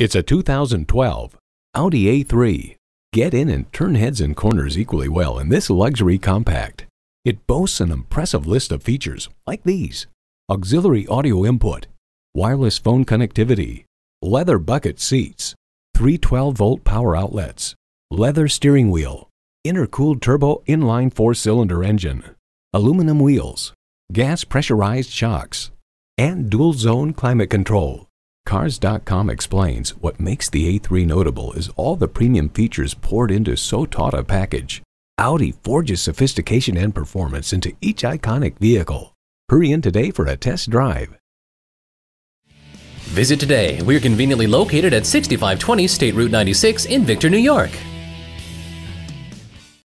It's a 2012 Audi A3. Get in and turn heads and corners equally well in this luxury compact. It boasts an impressive list of features like these: auxiliary audio input, wireless phone connectivity, leather bucket seats, 3 12-volt power outlets, leather steering wheel, intercooled turbo inline 4-cylinder engine, aluminum wheels, gas pressurized shocks, and dual-zone climate control. Cars.com explains what makes the A3 notable is all the premium features poured into so taut a package. Audi forges sophistication and performance into each iconic vehicle. Hurry in today for a test drive. Visit today. We are conveniently located at 6520 State Route 96 in Victor, New York.